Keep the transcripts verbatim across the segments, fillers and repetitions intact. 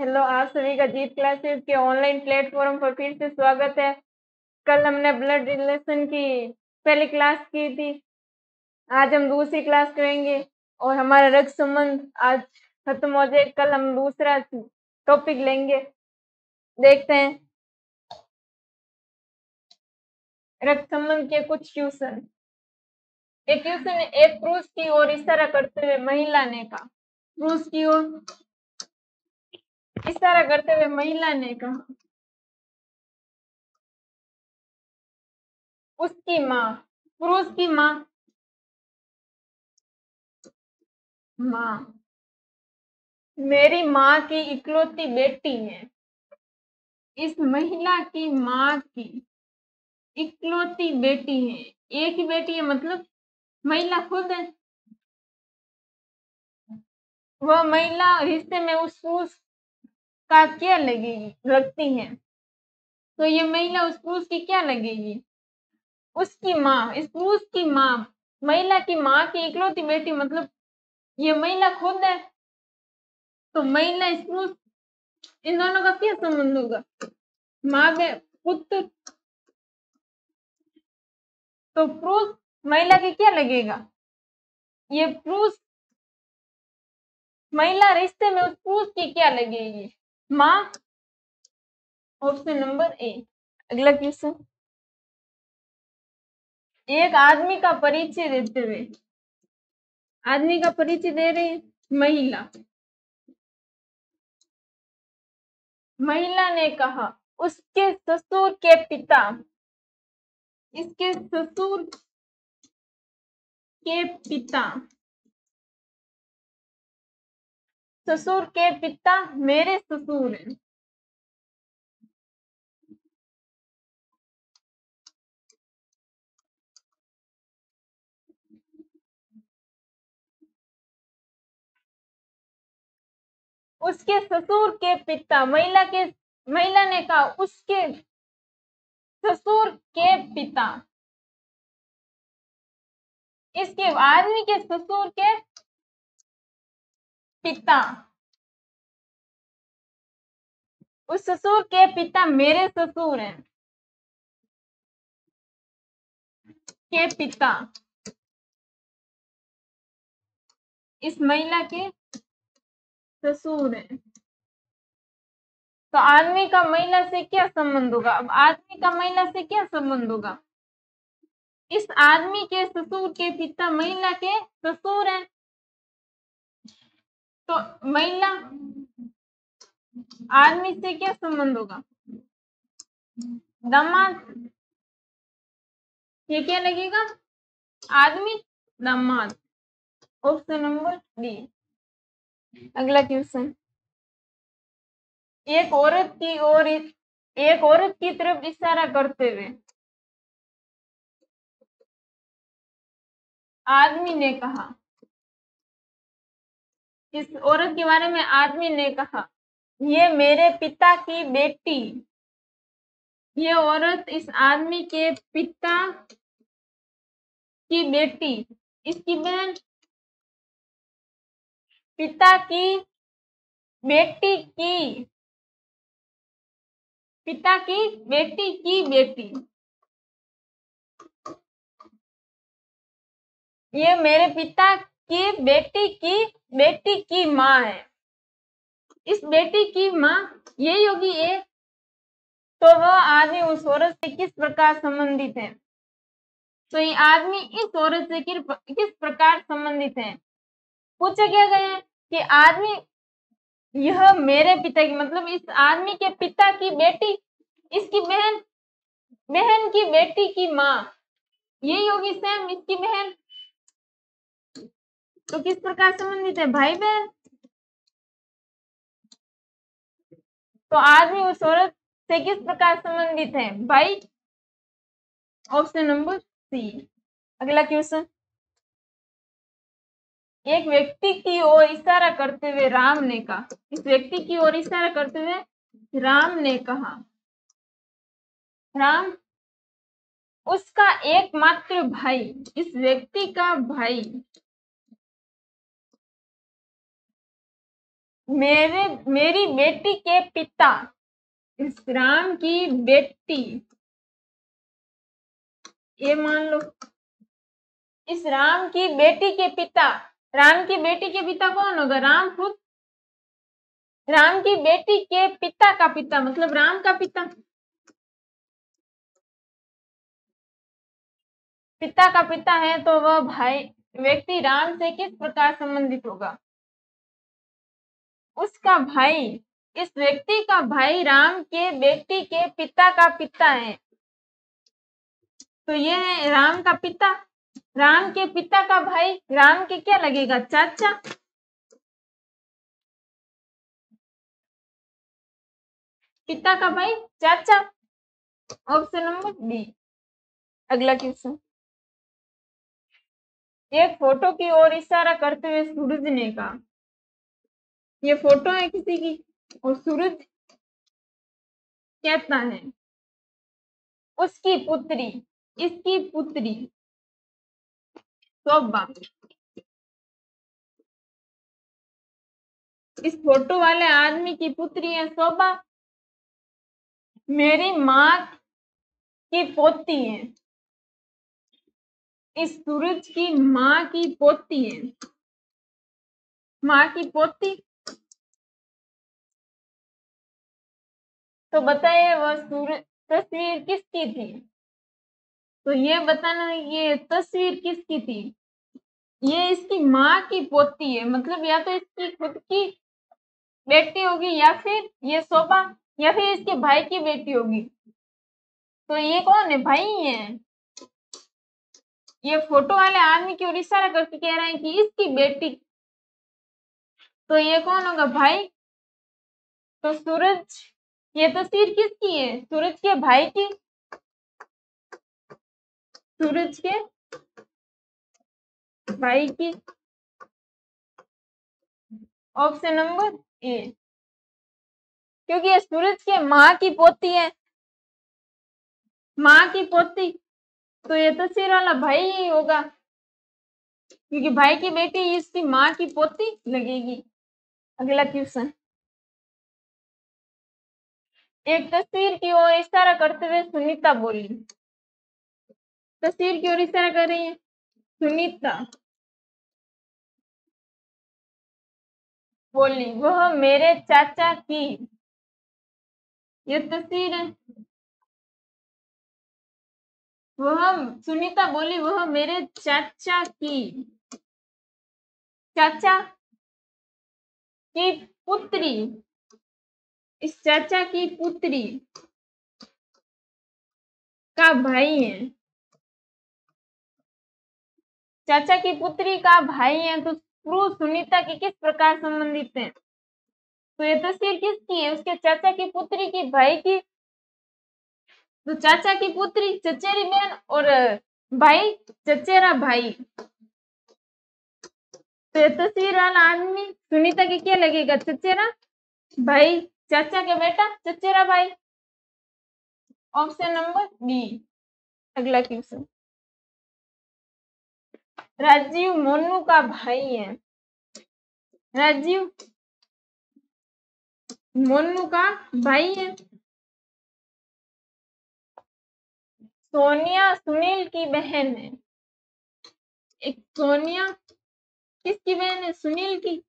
Hello, आप सभी का जीत क्लासेस के ऑनलाइन प्लेटफॉर्म पर फिर से स्वागत है। कल हमने ब्लड रिलेशन की पहली क्लास की थी, आज हम दूसरी क्लास करेंगे और हमारा रक्त संबंध आज खत्म हो जाए। कल हम दूसरा टॉपिक लेंगे, देखते हैं रक्त संबंध के कुछ क्वेश्चन। एक क्वेश्चन है, एक पुरुष की ओर इशारा करते हुए महिला ने कहा, पुरुष की ओर इशारा करते हुए महिला ने कहा उसकी माँ, पुरुष की माँ माँ मेरी माँ की इकलौती बेटी है। इस महिला की माँ की इकलौती बेटी है, एक ही बेटी है, मतलब महिला खुद है। वह महिला रिश्ते में उस पुरुष का क्या लगेगी लगती है, तो ये महिला उस पुरुष की क्या लगेगी। उसकी माँ, इस पुरुष की माँ महिला की माँ की इकलौती बेटी, मतलब ये महिला खुद है, तो महिला इस पुरुष, इन दोनों का क्या संबंध होगा। माँ बे पुत्र, तो पुरुष महिला की क्या लगेगा, ये पुरुष महिला रिश्ते में उस पुरुष की क्या लगेगी, माँ। Option number A. अगला क्वेश्चन, एक आदमी का परिचय देते हुए, आदमी का परिचय दे रही महिला, महिला ने कहा उसके ससुर के पिता, इसके ससुर के पिता, ससुर के पिता मेरे ससुर हैं। उसके ससुर के पिता, महिला के महिला ने कहा उसके ससुर के पिता, इसके आदमी के ससुर के पिता, उस ससुर के पिता मेरे ससुर हैं के पिता, इस महिला के ससुर हैं। तो आदमी का महिला से क्या संबंध होगा, अब आदमी का महिला से क्या संबंध होगा, इस आदमी के ससुर के पिता महिला के ससुर हैं, तो महिला आदमी से क्या संबंध होगा। दामाद, ये क्या लगेगा, आदमी दामाद। Option number D. अगला क्वेश्चन, एक औरत की ओर एक औरत की तरफ इशारा करते हुए आदमी ने कहा, इस औरत के बारे में आदमी ने कहा ये मेरे पिता की बेटी, ये औरत इस आदमी के पिता की बेटी, इसकी बहन पिता की बेटी की पिता की बेटी की बेटी, ये मेरे पिता की बेटी की बेटी की माँ है। इस बेटी की माँ यही होगी ए, तो वह आदमी उस औरत से किस प्रकार संबंधित है, तो ये आदमी इस औरत से किस प्रकार संबंधित है। पूछा क्या गया है कि आदमी, यह मेरे पिता की, मतलब इस आदमी के पिता की बेटी, इसकी बहन बहन की बेटी की माँ यही होगी, सेम इसकी बहन, तो किस प्रकार संबंधित है, भाई बहन। तो आदमी उस औरत से किस प्रकार संबंधित है, भाई। Option number C. अगला क्वेश्चन, एक व्यक्ति की ओर इशारा करते हुए राम ने कहा, इस व्यक्ति की ओर इशारा करते हुए राम ने कहा राम उसका एकमात्र भाई, इस व्यक्ति का भाई मेरे मेरी बेटी के पिता, राम की बेटी, ये मान लो इस राम की बेटी के पिता, राम की बेटी के पिता कौन होगा? राम खुद। राम की बेटी के पिता का पिता मतलब राम का पिता, पिता का पिता है तो वह भाई व्यक्ति राम से किस प्रकार संबंधित होगा? उसका भाई, इस व्यक्ति का भाई राम के बेटी के पिता का पिता है तो ये है राम का पिता। राम के पिता का भाई राम के क्या लगेगा? चाचा। पिता का भाई चाचा, ऑप्शन नंबर बी। अगला क्वेश्चन। एक फोटो की ओर इशारा करते हुए सूरज ने कहा, ये फोटो है किसी की और सूरज कहता है उसकी पुत्री, इसकी पुत्री शोभा। इस फोटो वाले आदमी की पुत्री है शोभा, मेरी माँ की पोती है, इस सूरज की माँ की पोती है, माँ की पोती। तो बताइए वह सूरज तस्वीर किसकी थी? तो ये बताना ये तस्वीर किसकी थी? ये इसकी माँ की पोती है मतलब या तो इसकी खुद की बेटी होगी या फिर ये शोभा या फिर इसके भाई की बेटी होगी। तो ये कौन है? भाई है। ये फोटो वाले आदमी की ओर इशारा करके कह रहे हैं कि इसकी बेटी, तो ये कौन होगा? भाई। तो सूरज, ये तस्वीर किसकी है? सूरज के भाई की, सूरज के भाई की, ऑप्शन नंबर ए, क्योंकि ये सूरज के माँ की पोती है, माँ की पोती तो ये तस्वीर वाला भाई ही होगा क्योंकि भाई की बेटी इसकी माँ की पोती लगेगी। अगला क्वेश्चन। एक तस्वीर की ओर इशारा करते हुए सुनीता बोली, तस्वीर की ओर इशारा कर रही है सुनीता, बोली वह मेरे चाचा की, ये तस्वीर है। वह सुनीता बोली वह मेरे चाचा की, चाचा की पुत्री, इस चाचा की पुत्री का भाई है, चाचा की पुत्री का भाई है तो सुनीता के किस प्रकार संबंधित है? तो ये तस्वीर किसकी है? उसके चाचा की पुत्री की भाई की, तो चाचा की पुत्री चचेरी बहन और भाई चचेरा भाई। तो ये तस्वीर वाला आदमी सुनीता के क्या लगेगा? चचेरा भाई, चाचा के बेटा चचेरा भाई, ऑप्शन नंबर बी। अगला क्वेश्चन। राजीव मोनू का भाई है, राजीव मोनू का भाई है। सोनिया सुनील की बहन है, एक सोनिया किसकी बहन है? सुनील की।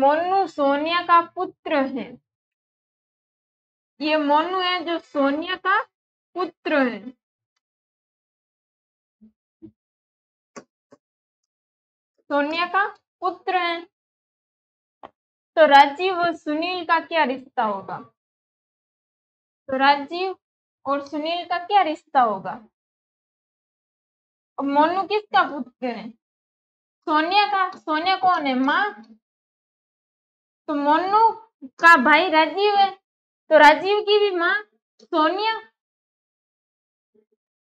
मोनू सोनिया का पुत्र है, ये मोनू है जो सोनिया का पुत्र है। सोनिया का पुत्र है तो राजीव और सुनील का क्या रिश्ता होगा? तो राजीव और सुनील का क्या रिश्ता होगा? और मोनू किसका पुत्र है? सोनिया का। सोनिया कौन है? माँ। तो मोनू का भाई राजीव है तो राजीव की भी माँ सोनिया,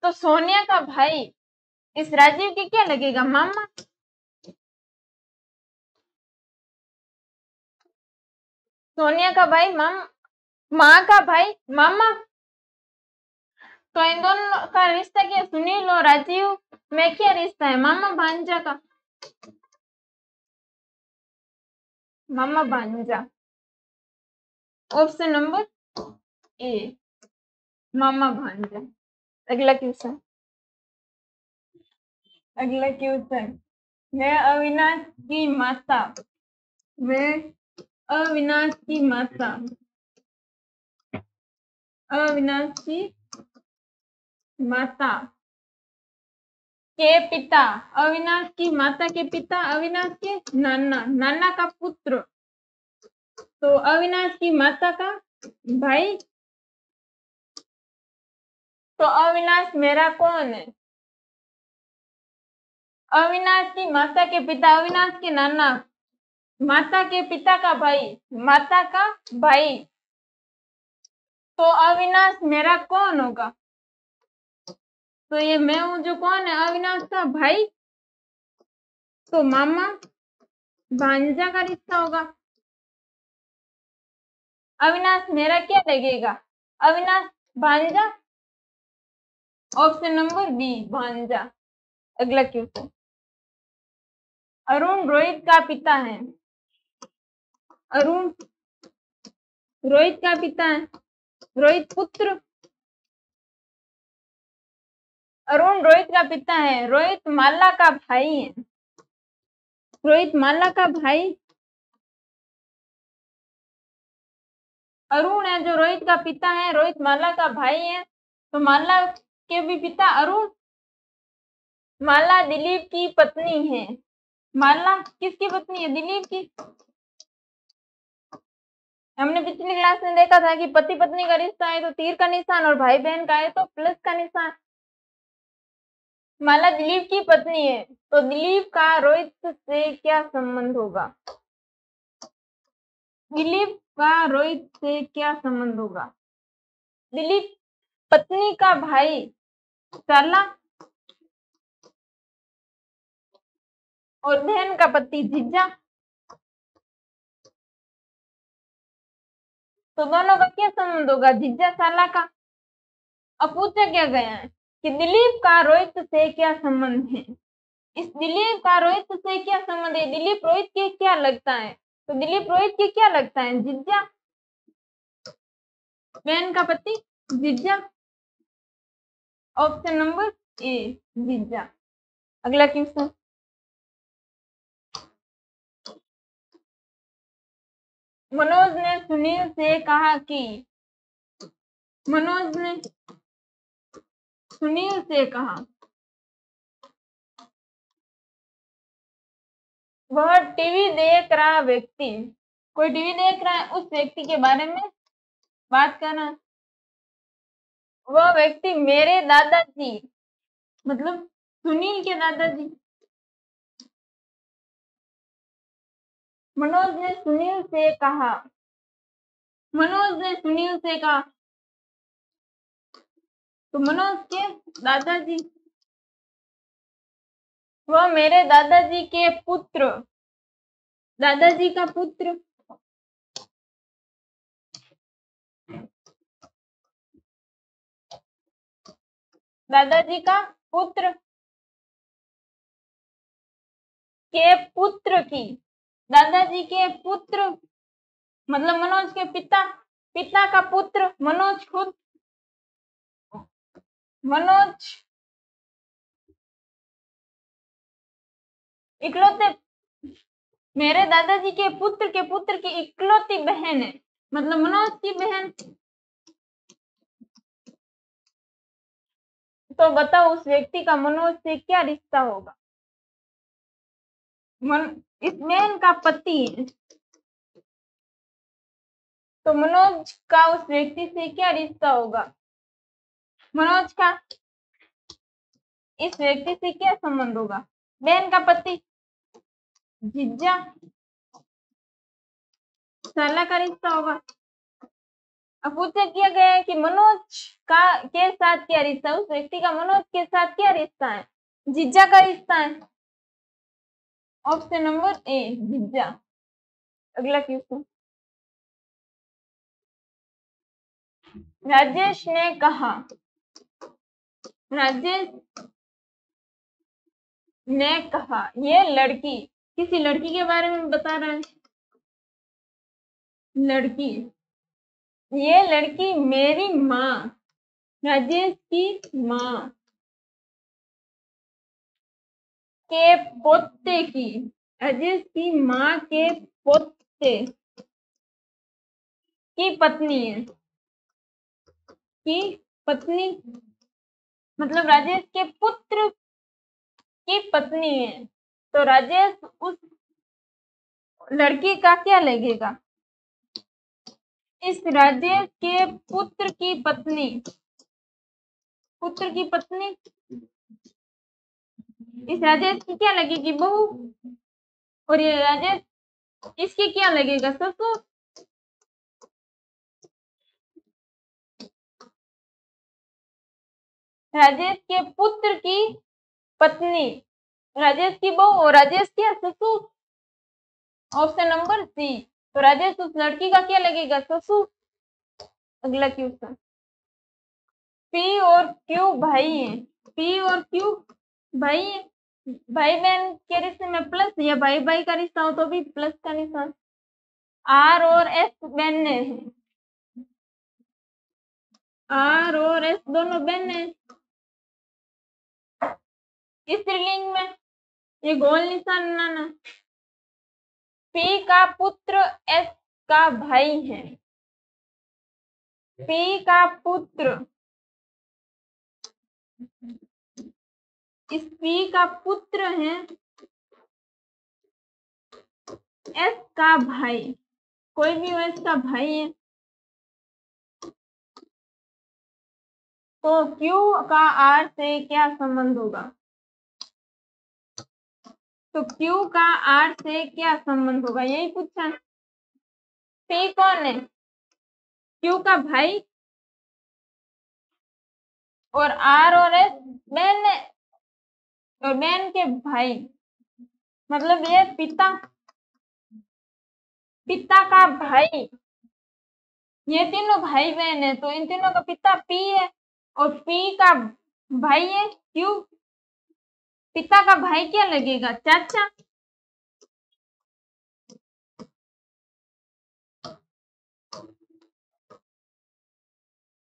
तो सोनिया का भाई इस राजीव के क्या लगेगा? मामा। सोनिया का भाई मामा, माँ का भाई मामा। तो इन दोनों का रिश्ता क्या, सुनील और राजीव में क्या रिश्ता है? मामा भांजा का, मामा भांजा, ऑप्शन नंबर ए मामा भांजा। अगला क्वेश्चन, अगला क्वेश्चन, मैं अविनाश की माता, मैं अविनाश की माता, अविनाश की माता के पिता, अविनाश की माता के पिता अविनाश के नाना, नाना का पुत्र, तो अविनाश की माता का भाई, तो अविनाश मेरा कौन है? अविनाश की माता के पिता अविनाश के नाना, माता के पिता का भाई, माता का भाई, तो अविनाश मेरा कौन होगा? तो ये मैं हूं जो कौन है? अविनाश का भाई, तो मामा भांजा का रिश्ता होगा। अविनाश मेरा क्या लगेगा? अविनाश भांजा, ऑप्शन नंबर बी भांजा। अगला क्वेश्चन, अरुण रोहित का पिता है, अरुण रोहित का पिता है, रोहित पुत्र, अरुण रोहित का पिता है, रोहित माला का भाई है, रोहित माला का भाई, अरुण है जो रोहित का पिता है, रोहित माला का भाई है, तो माला के भी पिता अरुण, माला दिलीप की पत्नी है, माला किसकी पत्नी है? दिलीप की। हमने पिछली क्लास में देखा था कि पति पत्नी का रिश्ता है तो तीर का निशान, और भाई बहन का है तो प्लस का निशान। माला दिलीप की पत्नी है तो दिलीप का रोहित से क्या संबंध होगा? दिलीप का रोहित से क्या संबंध होगा? दिलीप पत्नी का भाई शाला और बहन का पति जीजा, तो दोनों का क्या संबंध होगा? जीजा शाला का। अब पूछा क्या गया है कि दिलीप का रोहित से क्या संबंध है, इस दिलीप का रोहित से क्या संबंध है? दिलीप रोहित के क्या लगता है? तो दिलीप रोहित के क्या लगता है? जिज्जा, बहन का पति जिज्जा, ऑप्शन नंबर ए जिज्जा। अगला क्वेश्चन, मनोज ने सुनील से कहा कि, मनोज ने सुनील से कहा वह टीवी देख रहा व्यक्ति, कोई टीवी देख रहा है, उस व्यक्ति के बारे में बात करना, वह व्यक्ति मेरे दादाजी, मतलब सुनील के दादाजी। मनोज ने सुनील से कहा, मनोज ने सुनील से कहा तो मनोज के दादाजी, वह मेरे दादाजी के पुत्र, दादाजी का पुत्र, दादाजी का पुत्र के पुत्र की, दादाजी के पुत्र मतलब मनोज के पिता, पिता का पुत्र मनोज खुद, मनोज इकलौते मेरे दादाजी के पुत्र के पुत्र की इकलौती बहन है, मतलब मनोज की बहन, तो बताओ उस व्यक्ति का मनोज से क्या रिश्ता होगा? मन इस बहन का पति है तो मनोज का उस व्यक्ति से क्या रिश्ता होगा? मनोज का इस व्यक्ति से क्या संबंध होगा? बहन का पति जिज्जा, साला का रिश्ता होगा। अब पूछा किया गया है कि मनोज का के साथ क्या रिश्ता, उस व्यक्ति का मनोज के साथ क्या रिश्ता है? जिज्जा का रिश्ता है, ऑप्शन नंबर ए जिज्जा। अगला क्वेश्चन, राजेश ने कहा, राजेश ने कहा, ये लड़की किसी लड़की के बारे में बता रहा है, लड़की, ये लड़की मेरी माँ, राजेश की माँ के पोते की, राजेश की माँ के पोते की पत्नी है, की पत्नी मतलब राजेश के पुत्र की पत्नी है। तो राजेश उस लड़की का क्या लगेगा, इस राजेश के पुत्र की पत्नी, पुत्र की पत्नी इस राजेश की क्या लगेगी, बहू। और ये राजेश इसकी क्या लगेगा, ससुर। राजेश के पुत्र की पत्नी, राजेश की बहू और राजेश क्या, ससुर। Option number C. तो राजेश उस लड़की का क्या लगेगा, ससुर। अगला क्वेश्चन, पी और क्यू भाई हैं, पी और क्यू भाई है। भाई बहन के रिश्ते में प्लस या भाई भाई का रिश्ता हो तो भी प्लस का निशान। आर और एस बहने हैं, आर और एस दोनों बहने। इस स्त्रीलिंग में ये गोल निशान बनाना। पी का पुत्र एस का भाई है, पी का पुत्र, इस पी का पुत्र है एस का भाई, कोई भी हो एस का भाई है। तो क्यू का आर से क्या संबंध होगा, तो क्यू का आर से क्या संबंध होगा, यही पूछा। पी कौन है, क्यू का भाई, और आर और एस बहन है और बहन के भाई, मतलब ये पिता, पिता का भाई। ये तीनों भाई बहन है तो इन तीनों का पिता पी है और पी का भाई है क्यू। पिता का भाई क्या लगेगा, चाचा।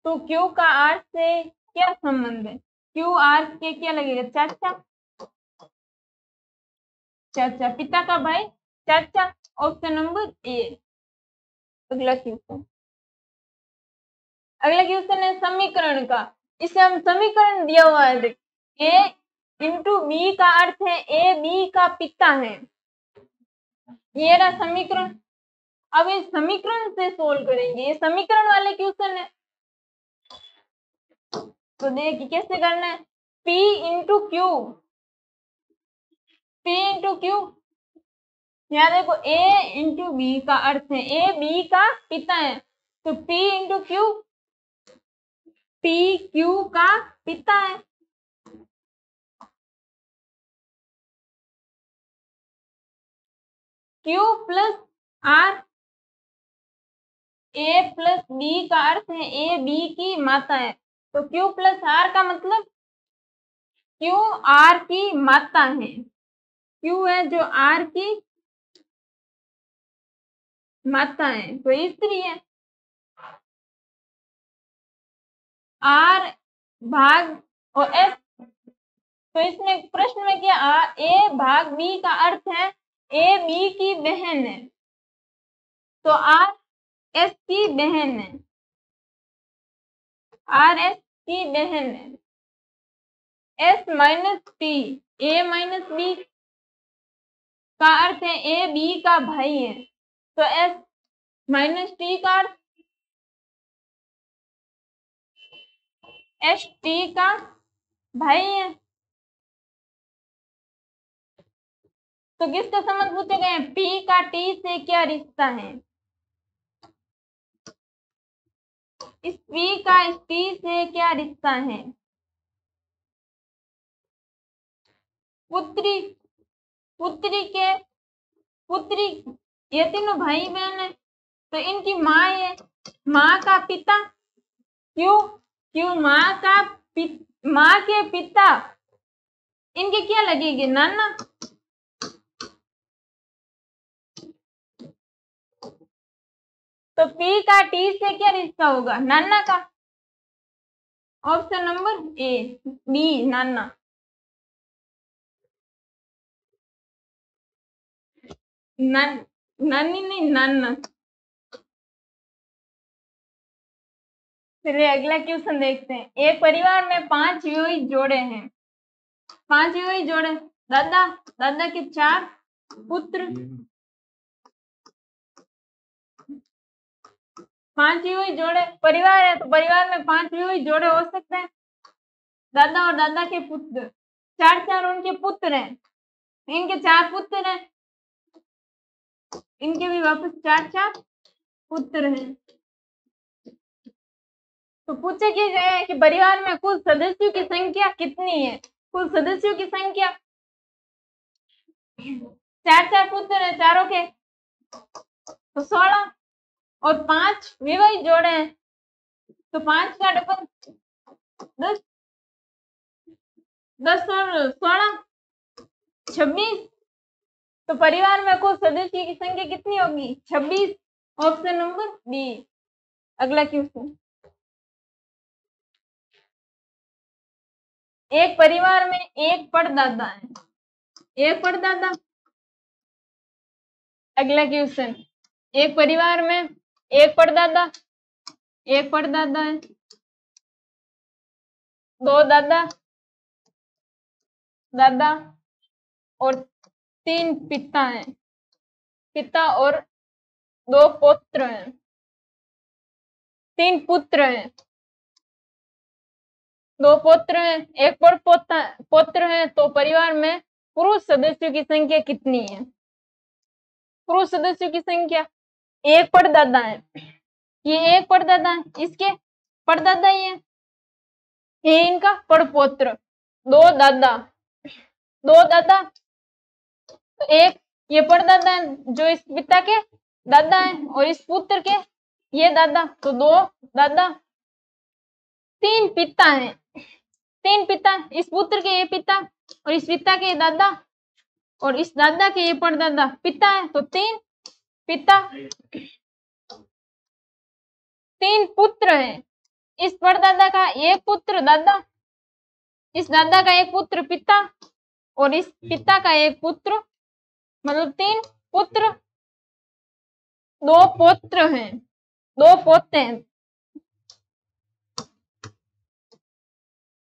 तो क्यू का आर से क्या संबंध है, क्यू आर के क्या लगेगा, चाचा, चाचा, पिता का भाई चाचा। Option number A. अगला क्वेश्चन, अगला क्वेश्चन है समीकरण का। इसे हम समीकरण दिया हुआ है, ए इंटू बी का अर्थ है ए बी का पिता है, ये रहा समीकरण। अब इस समीकरण से सोल्व करेंगे, ये समीकरण वाले क्वेश्चन है। तो देखिए कैसे करना है, P into Q, P into Q, यहाँ देखो A इंटू बी का अर्थ है A B का पिता है, तो P into Q, P Q का पिता है। Q plus R, A plus B का अर्थ है A B की माता है, तो Q प्लस R का मतलब Q R की माता है, Q है जो R की माता है, तो स्त्री है। R भाग और S, तो इसमें प्रश्न में क्या, A भाग B का अर्थ है ए बी की बहन है, तो आर एस की बहन है, आर एस की बहन है। S minus T, A minus B का अर्थ है ए बी का भाई है, तो एस माइनस टी का अर्थ एस टी का भाई है। तो किसका संबंध पूछे गए, पी का टी से क्या रिश्ता है, इस पी का इस टी से क्या रिश्ता है। पुत्री, पुत्री के पुत्री, ये तीनों भाई बहन है तो इनकी माँ है, माँ का पिता क्यों, क्यों माँ का माँ के पिता, इनके क्या लगेगी? नाना। तो पी का टी से क्या रिश्ता होगा? नाना का। ऑप्शन नंबर ए बी नाना। नान नानी नहीं नाना। चलिए अगला क्वेश्चन देखते हैं। एक परिवार में पांच युवी जोड़े हैं। पांच युवी जोड़े, दादा दादा के चार पुत्र। पांच युवी जोड़े परिवार है, तो परिवार में पांच युवी जोड़े हो सकते हैं। दादा और दादा के पुत्र, चार चार उनके पुत्र हैं। इनके चार पुत्र हैं, इनके भी वापस चार चार पुत्र हैं। तो पूछे कि जाए कि परिवार में कुल सदस्यों की संख्या कितनी है? कुल सदस्यों की संख्या, चार चार पुत्र हैं चारों के तो सोलह, और पांच विवाहित जोड़े हैं तो पांच का डबल दस, दस और सोलह छब्बीस। तो परिवार में कुल सदस्यों की संख्या कितनी होगी? छब्बीस। Option number B. अगला क्वेश्चन। एक परिवार में एक परदादा है। एक परदादा। अगला क्वेश्चन। एक परिवार में एक परदादा, एक परदादा है, दो दादा दादा और तीन पिता हैं, पिता और दो पुत्र हैं, तीन पुत्र हैं, दो पोत्र हैं, एक और पोता पोत्र है। तो परिवार में पुरुष सदस्यों की संख्या कितनी है? पुरुष सदस्यों की संख्या, एक परदादा है, ये एक परदादा है, इसके परदादा ही है, ये इनका परपोत्र, दो दादा दो दादा, तो एक ये परदादा है जो इस पिता के दादा है और इस पुत्र के ये दादा, तो दो दादा, तीन पिता हैं, तीन पिता, इस पुत्र के ये पिता और इस पिता के ये दादा और इस दादा के ये परदादा, पिता है तो तीन पिता, तीन पुत्र हैं, इस परदादा का एक पुत्र दादा, इस दादा का एक पुत्र पिता और इस पिता का एक पुत्र, मतलब तीन पुत्र, दो पौत्र हैं, दो पोते हैं,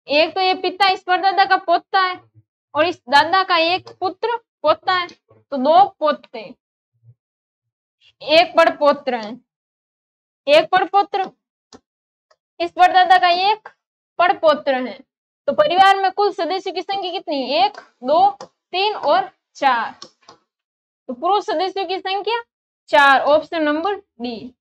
एक तो ये पिता इस परदादा का पोता है और इस दादा का एक पुत्र पोता है, तो दो पोते, एक परपोत्र है, एक परपोत्र, इस परदादा का एक परपोत्र है। तो परिवार में कुल सदस्यों की संख्या कितनी? एक, दो, तीन और चार। तो पुरुष सदस्यों की संख्या चार। Option number D.